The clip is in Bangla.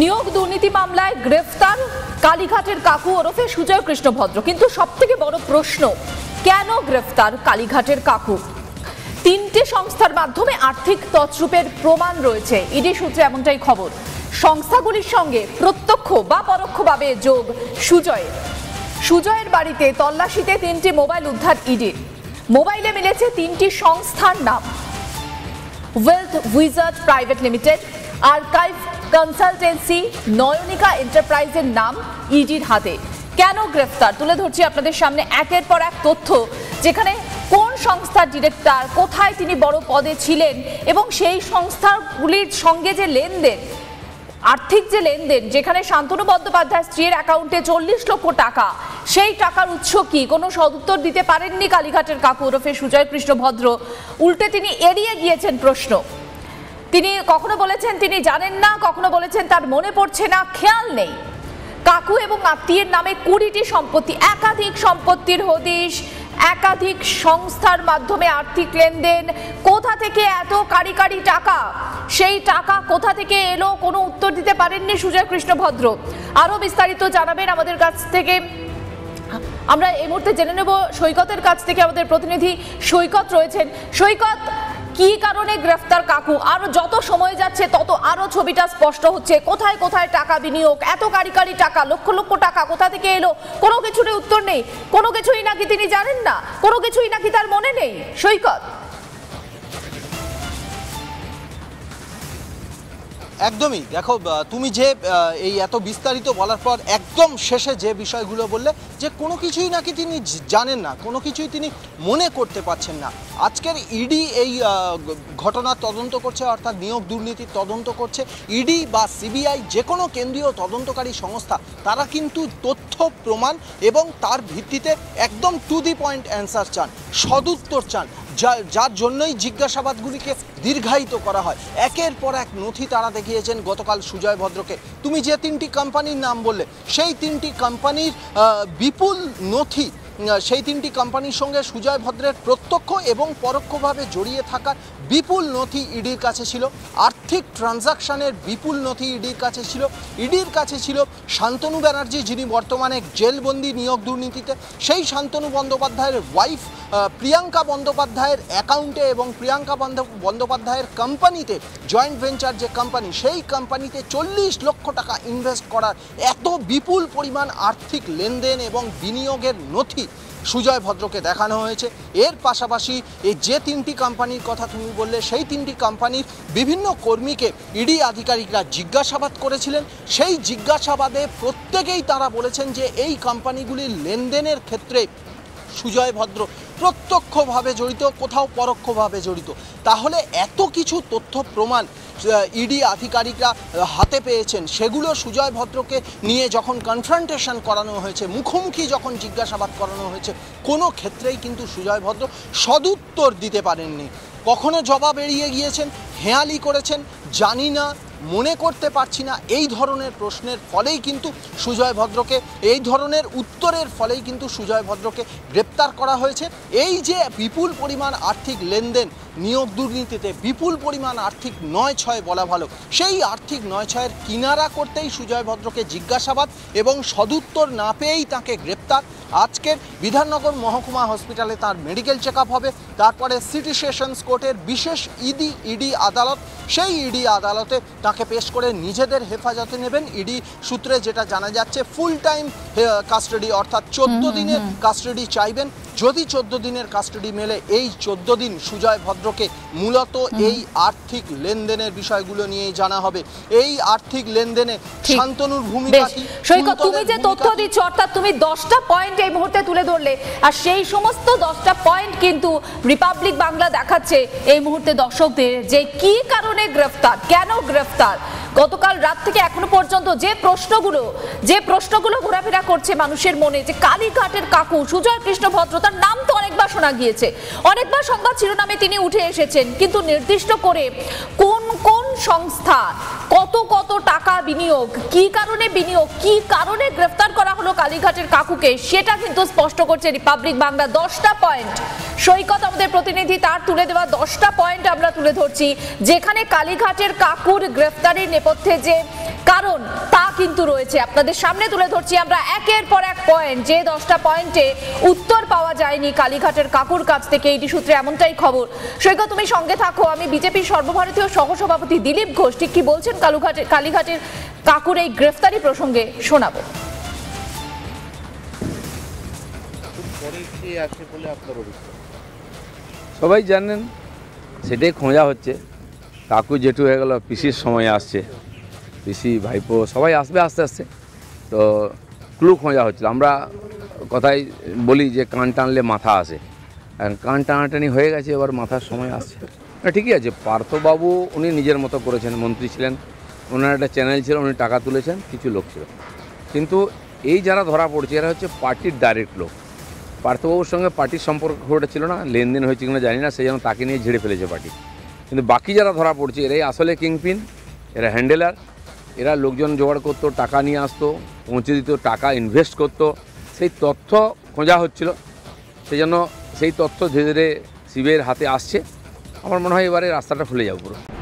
নিয়োগ দুর্নীতি মামলায় গ্রেফতার কালীঘাটের কাকু ওরফে সুজয় কৃষ্ণ ভদ্র। কিন্তু সবথেকে বড় প্রশ্ন, কেন গ্রেফতার কালীঘাটের কাকু? তিনটে সংস্থার মাধ্যমে আর্থিক তছরূপের প্রমাণ রয়েছে, ইডি সূত্রে এমনটাই খবর। সংস্থাগুলির সঙ্গে প্রত্যক্ষ বা পরোক্ষভাবে যোগ সুজয়ের। সুজয়ের বাড়িতে তল্লাশিতে তিনটি মোবাইল উদ্ধার ইডি। মোবাইলে মিলেছে তিনটি সংস্থার নাম, wealth wizard private limited, archive consultancy, Nayanika এন্টারপ্রাইজের নাম ইডির হাতে। কেন গ্রেফতার তুলে ধরছি আপনাদের সামনে একের পর এক তথ্য, যেখানে কোন সংস্থার ডিরেক্টর, কোথায় তিনি বড় পদে ছিলেন এবং সেই সংস্থাগুলির সঙ্গে যে লেনদেন, আর্থিক যে লেনদেন, যেখানে শান্তনু বন্দ্যোপাধ্যায় স্ত্রীর অ্যাকাউন্টে 40 লক্ষ টাকা, সেই টাকার উৎস কি? কোনো সদুত্তর দিতে পারেননি কালীঘাটের কাকু ওরফে সুজয় কৃষ্ণ ভদ্র, উল্টে তিনি এড়িয়ে গিয়েছেন প্রশ্ন। তিনি কখনো বলেছেন তিনি জানেন না, কখনো বলেছেন তার মনে পড়ছে না, খেয়াল নেই। কাকু এবং আত্মীয়ের নামে 20টি সম্পত্তি, একাধিক সম্পত্তির হদিশ, একাধিক সংস্থার মাধ্যমে আর্থিক লেনদেন। কোথা থেকে এত কারিকারি টাকা, সেই টাকা কোথা থেকে এলো, কোনো উত্তর দিতে পারেননি সুজয় কৃষ্ণ ভদ্র। আরও বিস্তারিত জানাবেন আমাদের কাছ থেকে, আমরা এই মুহূর্তে জেনে নেব সৈকতের কাছ থেকে। আমাদের প্রতিনিধি সৈকত রয়েছেন। সৈকত, কি কারণে গ্রেফতার কাকু? আর যত সময় যাচ্ছে তত আরো ছবিটা স্পষ্ট হচ্ছে, কোথায় কোথায় টাকা বিনিয়োগ, এত কারিকারি টাকা, লক্ষ লক্ষ টাকা কোথা থেকে এলো, কোনো কিছুর উত্তর নেই। কোনো কিছুই নাকি তিনি জানেন না, কোনো কিছুই নাকি তার মনে নেই। সৈকত, একদমই দেখো তুমি যে এই এত বিস্তারিত বলার পর একদম শেষে যে বিষয়গুলো বললে, যে কোনো কিছুই নাকি তিনি জানেন না, কোনো কিছুই তিনি মনে করতে পারছেন না। আজকের ইডি এই ঘটনা তদন্ত করছে, অর্থাৎ নিয়োগ দুর্নীতি তদন্ত করছে। ইডি বা সিবিআই, যে কোনো কেন্দ্রীয় তদন্তকারী সংস্থা, তারা কিন্তু তথ্য প্রমাণ এবং তার ভিত্তিতে একদম টু দি পয়েন্ট অ্যান্সার চান, সদুত্তর চান, যার জন্যই জিজ্ঞাসাবাদগুলিকে দীর্ঘায়িত করা হয়। একের পর এক নথি তারা দেখিয়েছেন গতকাল সুজয় ভদ্রকে। তুমি যে তিনটি কোম্পানির নাম বললে, সেই তিনটি কোম্পানির বিপুল নথি, সেই তিনটি কোম্পানির সঙ্গে সুজয় ভদ্রের প্রত্যক্ষ এবং পরোক্ষভাবে জড়িয়ে থাকা বিপুল নথি ইডির কাছে ছিল। আর্থিক ট্রানজাকশানের বিপুল নথি ইডির কাছে ছিল। ইডির কাছে ছিল শান্তনু ব্যানার্জি, যিনি বর্তমানে জেলবন্দি নিয়োগ দুর্নীতিতে, সেই শান্তনু বন্দ্যোপাধ্যায়ের ওয়াইফ প্রিয়াঙ্কা বন্দ্যোপাধ্যায়ের অ্যাকাউন্টে এবং প্রিয়াঙ্কা বন্দ্যোপাধ্যায়ের কোম্পানিতে, জয়েন্ট ভেঞ্চার যে কোম্পানি, সেই কোম্পানিতে 40 লক্ষ টাকা ইনভেস্ট করার এত বিপুল পরিমাণ আর্থিক লেনদেন এবং বিনিয়োগের নথি সুজয় ভদ্রকে দেখানো হয়েছে। এর পাশাপাশি এই যে তিনটি কোম্পানির কথা তুমি বললে, সেই তিনটি কোম্পানির বিভিন্ন কর্মীকে ইডি আধিকারিকরা জিজ্ঞাসাবাদ করেছিলেন। সেই জিজ্ঞাসাবাদে প্রত্যেকেই তারা বলেছেন যে এই কোম্পানিগুলির লেনদেনের ক্ষেত্রে সুজয় ভদ্র প্রত্যক্ষভাবে জড়িত, কোথাও পরোক্ষভাবে জড়িত। তাহলে এত কিছু তথ্য প্রমাণ ইডি আধিকারিকরা হাতে পেয়েছেন, সেগুলো সুজয় ভদ্রকে নিয়ে যখন কনফ্রন্টেশন করানো হয়েছে, মুখোমুখি যখন জিজ্ঞাসাবাদ করানো হয়েছে, কোনো ক্ষেত্রেই কিন্তু সুজয় ভদ্র সদুত্তর দিতে পারেননি। কখনো জবাব এড়িয়ে গিয়েছেন, হেঁয়ালি করেছেন, জানি না, মনে করতে পারছি না। এই ধরনের প্রশ্নের ফলেই কিন্তু সুজয় ভদ্রকে, এই ধরনের উত্তরের ফলেই কিন্তু সুজয় ভদ্রকে গ্রেপ্তার করা হয়েছে। এই যে বিপুল পরিমাণ আর্থিক লেনদেন নিয়োগ দুর্নীতিতে, বিপুল পরিমাণ আর্থিক 9-6 বলা ভালো, সেই আর্থিক 9-6-এর কিনারা করতেই সুজয় ভদ্রকে জিজ্ঞাসাবাদ এবং সদুত্তর না পেয়েই তাকে গ্রেপ্তার। আজকের বিধাননগর মহকুমা হসপিটালে তার মেডিকেল চেক আপ হবে, তারপরে সিটি সেশনস কোর্টের বিশেষ ইডি আদালত, সেই ইডি আদালতে তাকে পেশ করে নিজেদের হেফাজতে নেবেন। ইডি সূত্রে যেটা জানা যাচ্ছে, ফুল টাইম কাস্টাডি, অর্থাৎ 14 দিনের কাস্টাডি চাইবেন। যদি 14 দিনের কাস্টাডি মেলে, এই 14 দিন সুজয় ভদ্রকে মূলত এই আর্থিক লেনদেনের বিষয়গুলো নিয়ে জানা হবে। এই আর্থিক লেনদেনে শান্তনুর ভূমিকা কি? সৈকত, তুমি যে তথ্য দিচ্ছ, অর্থাৎ তুমি 10টা পয়েন্ট এই মুহূর্তে তুলে ধরলে, আর সেই সমস্ত 10টা পয়েন্ট কিন্তু রিপাবলিক বাংলা দেখাচ্ছে এই মুহূর্তে দর্শকদের, যে কি কারণে গ্রেফতার, কেন গ্রেফতার। গতকাল রাত থেকে এখনো পর্যন্ত যে প্রশ্নগুলো ঘোরাফেরা করছে মানুষের মনে, যে কালীঘাটের কাকু সুজয় কৃষ্ণ ভদ্র, তার নাম তো অনেকবার শোনা গিয়েছে, অনেকবার সংবাদ শিরোনামে তিনি উঠে এসেছেন, কিন্তু নির্দিষ্ট করে কোন কোন সংস্থা কত কত টাকা বিনিয়োগ কি কারণে গ্রেফতার করা হলো কালীঘাটের কাকুকে সেটা কিন্তু স্পষ্ট করছে রিপাবলিক বাংলা। 10টা পয়েন্ট সৈকত আমাদের প্রতিনিধি তার তুলে দেওয়া 10টা পয়েন্ট আমরা তুলে ধরছি যেখানে কালীঘাটের কাকুর গ্রেফতারের নেপথ্যে যে কারণ তা কিন্তু রয়েছে আপনাদের সামনে তুলে ধরছি আমরা একের পর এক পয়েন্ট। যে 10টা পয়েন্টে উত্তর পাওয়া যায়নি কালীঘাটের কাকুর কাছ থেকে এই সূত্রে এমনটাই খবর। সৈকত তুমি সঙ্গে থাকো। আমি বিজেপির সর্বভারতীয় সহসভাপতি দিলীপ ঘোষ ঠিক কি বলছেন কালীঘাটের কাকুর এই গ্রেফতারি প্রসঙ্গে শোনাবো। সবাই জানেন সেটাই খোঁজা হচ্ছে, কাকু জেঠু হয়ে গেল, পিসির সময় আসছে, পিসি ভাইপো সবাই আসবে আস্তে আস্তে, তো ক্লু খোঁজা হচ্ছিল। আমরা কথাই বলি যে কান টানলে মাথা আসে, কান টানাটানি হয়ে গেছে, এবার মাথার সময় আসছে। ঠিকই আছে, পার্থবাবু উনি নিজের মতো করেছেন, মন্ত্রী ছিলেন, ওনার একটা চ্যানেল ছিল, উনি টাকা তুলেছেন, কিছু লোক ছিল, কিন্তু এই যারা ধরা পড়ছে এরা হচ্ছে পার্টির ডাইরেক্ট লোক। পার্থবাবুর সঙ্গে পার্টির সম্পর্ক ঘটে ছিল না, লেনদেন হয়েছে কিনা জানি না, সেই জন্য তাকে নিয়ে ঝেড়ে ফেলেছে পার্টি, কিন্তু বাকি যারা ধরা পড়ছে এরাই আসলে কিংপিন, এরা হ্যান্ডেলার, এরা লোকজন জোগাড় করতো, টাকা নিয়ে আসতো, পৌঁছে দিত, টাকা ইনভেস্ট করতো, সেই তথ্য খোঁজা হচ্ছিল, সেই জন্য সেই তথ্য ধীরে ধীরে সিবিআইয়ের হাতে আসছে। আমার মনে হয় এবারে রাস্তাটা খুলে যাবে পুরো।